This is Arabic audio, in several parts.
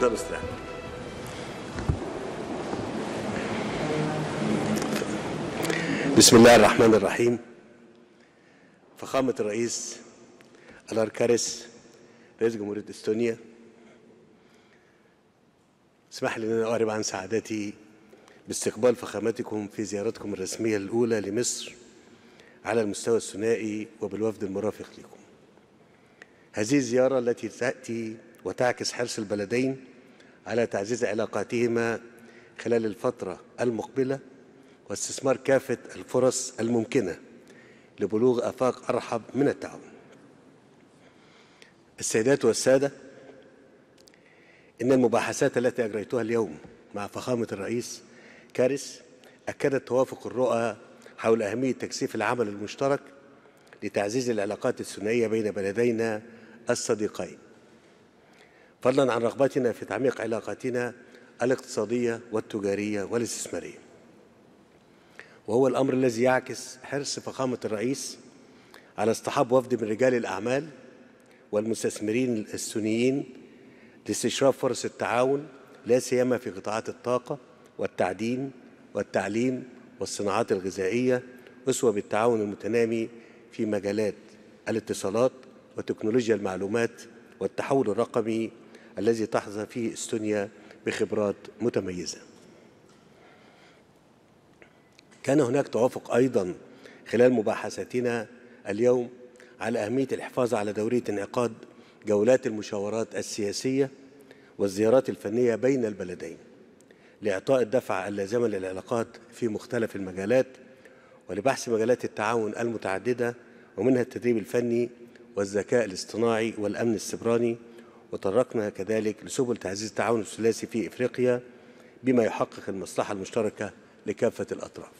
تفضل استاذ. بسم الله الرحمن الرحيم. فخامة الرئيس ألار كاريس رئيس جمهورية إستونيا، اسمح لي أن أنا أعرب عن سعادتي باستقبال فخامتكم في زيارتكم الرسمية الأولى لمصر على المستوى الثنائي وبالوفد المرافق لكم. هذه الزيارة التي تأتي وتعكس حرص البلدين على تعزيز علاقاتهما خلال الفترة المقبلة واستثمار كافة الفرص الممكنة لبلوغ آفاق أرحب من التعاون. السيدات والسادة، إن المباحثات التي أجريتها اليوم مع فخامة الرئيس كاريس أكدت توافق الرؤى حول أهمية تكثيف العمل المشترك لتعزيز العلاقات الثنائية بين بلدينا الصديقين، فضلاً عن رغبتنا في تعميق علاقاتنا الاقتصادية والتجارية والاستثمارية، وهو الأمر الذي يعكس حرص فخامة الرئيس على اصطحاب وفد من رجال الأعمال والمستثمرين الإستونيين لاستشراف فرص التعاون، لا سيما في قطاعات الطاقة والتعدين والتعليم والصناعات الغذائية، أسوة بالتعاون المتنامي في مجالات الاتصالات وتكنولوجيا المعلومات والتحول الرقمي الذي تحظى فيه إستونيا بخبرات متميزة. كان هناك توافق أيضاً خلال مباحثاتنا اليوم على أهمية الحفاظ على دورية انعقاد جولات المشاورات السياسية والزيارات الفنية بين البلدين لإعطاء الدفعة اللازمة للعلاقات في مختلف المجالات، ولبحث مجالات التعاون المتعددة ومنها التدريب الفني والذكاء الاصطناعي والأمن السبراني. وطرقنا كذلك لسبل تعزيز التعاون الثلاثي في إفريقيا بما يحقق المصلحة المشتركة لكافة الأطراف.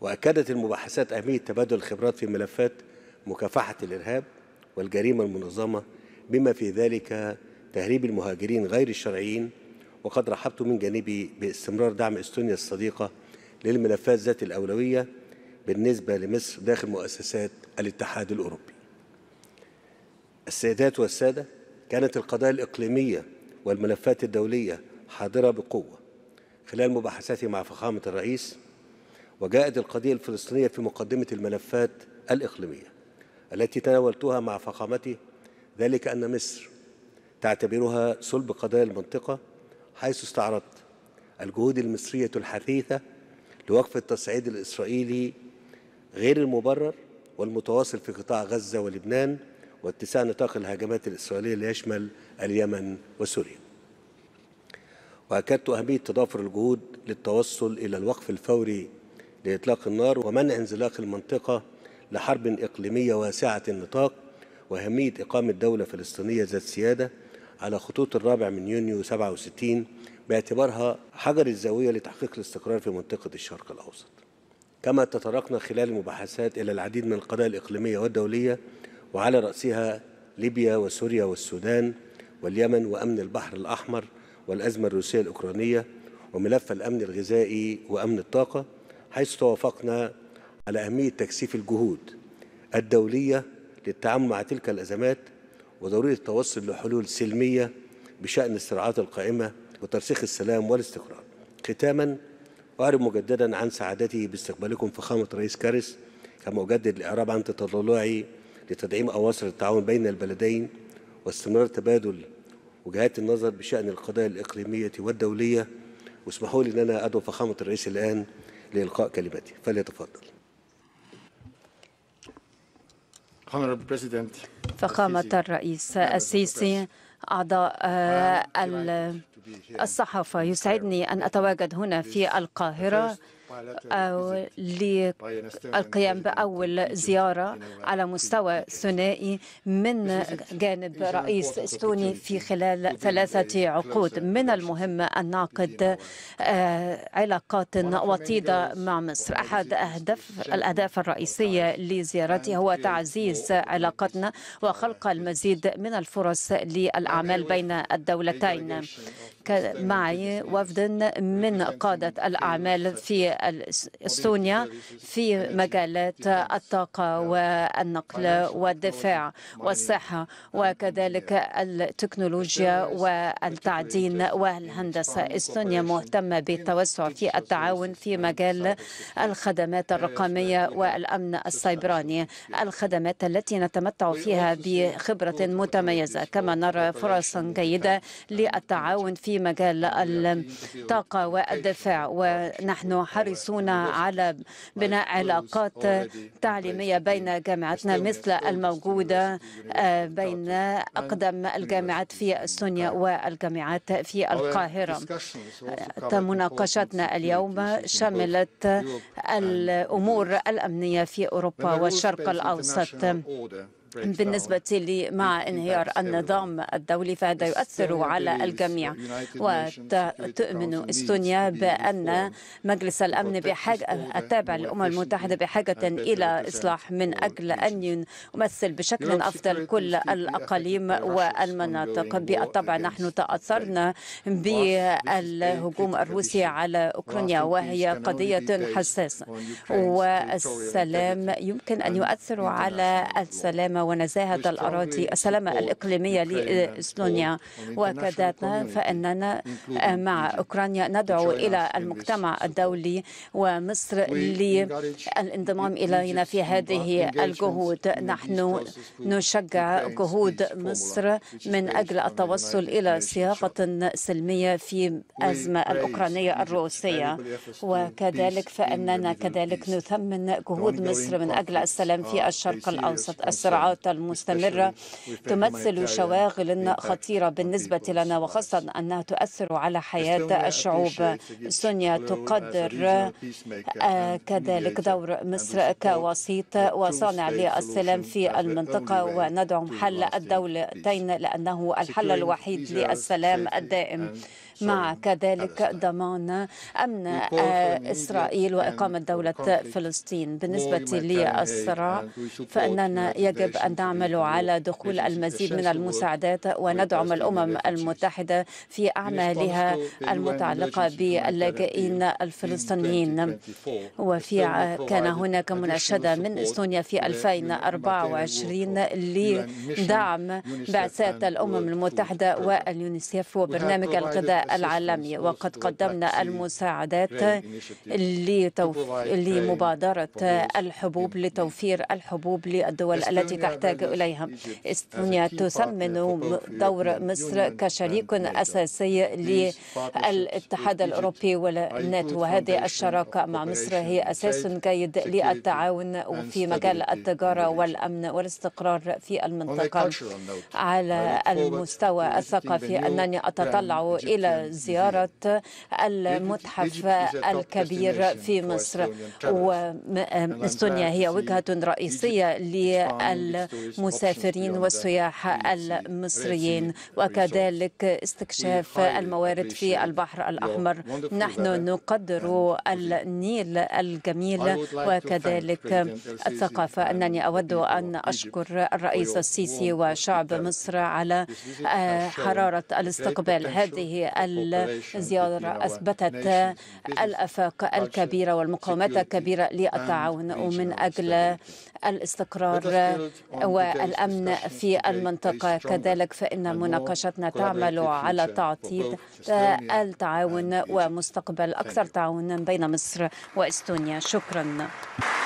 وأكدت المباحثات أهمية تبادل الخبرات في ملفات مكافحة الإرهاب والجريمة المنظمة، بما في ذلك تهريب المهاجرين غير الشرعيين. وقد رحبت من جانبي باستمرار دعم إستونيا الصديقة للملفات ذات الأولوية بالنسبة لمصر داخل مؤسسات الاتحاد الأوروبي. السيدات والسادة، كانت القضايا الإقليمية والملفات الدولية حاضرة بقوة خلال مباحثاتي مع فخامة الرئيس، وجاءت القضية الفلسطينية في مقدمة الملفات الإقليمية التي تناولتها مع فخامته، ذلك أن مصر تعتبرها صلب قضايا المنطقة، حيث استعرضت الجهود المصرية الحثيثة لوقف التصعيد الإسرائيلي غير المبرر والمتواصل في قطاع غزة ولبنان واتساع نطاق الهجمات الإسرائيلية ليشمل اليمن وسوريا. وأكدت أهمية تضافر الجهود للتوصل إلى الوقف الفوري لإطلاق النار ومنع انزلاق المنطقة لحرب إقليمية واسعة النطاق، وأهمية إقامة دولة فلسطينية ذات سيادة على خطوط الرابع من يونيو 67 باعتبارها حجر الزاوية لتحقيق الاستقرار في منطقة الشرق الأوسط. كما تطرقنا خلال المباحثات إلى العديد من القضايا الإقليمية والدولية، وعلى رأسها ليبيا وسوريا والسودان واليمن وأمن البحر الأحمر والأزمة الروسية الأوكرانية وملف الأمن الغذائي وأمن الطاقة، حيث توافقنا على أهمية تكثيف الجهود الدولية للتعامل مع تلك الأزمات وضرورة التوصل لحلول سلمية بشأن الصراعات القائمة وترسيخ السلام والاستقرار. ختاماً، أعرب مجدداً عن سعادتي باستقبالكم فخامة الرئيس كاريس، كما أجدد الإعراب عن تطلعي لتدعيم أواصر التعاون بين البلدين واستمرار تبادل وجهات النظر بشأن القضايا الإقليمية والدولية. واسمحوا لي أن أنا أدعو فخامة الرئيس الآن لإلقاء كلماتي، فليتفضل. فخامة الرئيس السيسي، أعضاء الصحافة، يسعدني أن أتواجد هنا في القاهرة للقيام بأول زيارة على مستوى ثنائي من جانب رئيس إستوني في خلال 3 عقود. من المهم أن نعقد علاقات وطيدة مع مصر. أحد الأهداف الرئيسية لزيارتي هو تعزيز علاقتنا وخلق المزيد من الفرص للأعمال بين الدولتين. معي وفد من قادة الأعمال في إستونيا في مجالات الطاقة والنقل والدفاع والصحة وكذلك التكنولوجيا والتعدين والهندسة. إستونيا مهتمة بالتوسع في التعاون في مجال الخدمات الرقمية والأمن السيبراني، الخدمات التي نتمتع فيها بخبرة متميزة. كما نرى فرصا جيدة للتعاون في مجال الطاقة والدفاع، ونحن حريصون على بناء علاقات تعليمية بين جامعتنا مثل الموجودة بين أقدم الجامعات في إستونيا والجامعات في القاهرة. مناقشتنا اليوم شملت الأمور الأمنية في أوروبا والشرق الأوسط. بالنسبة لي مع انهيار النظام الدولي فهذا يؤثر على الجميع، وتؤمن إستونيا بأن مجلس الأمن التابع للأمم المتحدة بحاجة إلى إصلاح من أجل أن يمثل بشكل أفضل كل الأقاليم والمناطق. بالطبع نحن تأثرنا بالهجوم الروسي على أوكرانيا وهي قضية حساسة، والسلام يمكن أن يؤثر على السلامة ونزاهة الأراضي، السلامة الإقليمية لإستونيا. وكذلك فإننا مع أوكرانيا ندعو إلى المجتمع الدولي ومصر للانضمام إلينا في هذه الجهود. نحن نشجع جهود مصر من أجل التوصل إلى صياغة سلمية في الأزمة الأوكرانية الروسية، وكذلك فإننا كذلك نثمن جهود مصر من أجل السلام في الشرق الأوسط. الصراعات المستمرة تمثل شواغل خطيرة بالنسبة لنا، وخاصة أنها تؤثر على حياة الشعوب. إستونيا تقدر كذلك دور مصر كوسيط وصانع للسلام في المنطقة، وندعو حل الدولتين لأنه الحل الوحيد للسلام الدائم، مع كذلك ضمان أمن إسرائيل وإقامة دولة فلسطين. بالنسبة للصراع فإننا يجب أن نعمل على دخول المزيد من المساعدات وندعم الأمم المتحدة في أعمالها المتعلقة باللاجئين الفلسطينيين. كان هناك مناشدة من إستونيا في 2024 لدعم بعثات الأمم المتحدة واليونيسيف وبرنامج الغذاء العالمي، وقد قدمنا المساعدات لمبادرة الحبوب لتوفير الحبوب للدول التي تحتاج إليها. إستونيا تثمن دور مصر كشريك أساسي للاتحاد الأوروبي والناتو، وهذه الشراكة مع مصر هي أساس جيد للتعاون في مجال التجارة والأمن والاستقرار في المنطقة. على المستوى الثقافي أنني أتطلع إلى زيارة المتحف الكبير في مصر، وإستونيا هي وجهة رئيسية للمسافرين والسياح المصريين، وكذلك استكشاف الموارد في البحر الأحمر. نحن نقدر النيل الجميل وكذلك الثقافة. أنني أود أن أشكر الرئيس السيسي وشعب مصر على حرارة الاستقبال. هذه الزيارة أثبتت الآفاق الكبيرة والمقاومات الكبيرة للتعاون ومن أجل الاستقرار والأمن في المنطقة. كذلك فإن مناقشتنا تعمل على تعطيل التعاون ومستقبل أكثر تعاونا بين مصر وإستونيا. شكرا.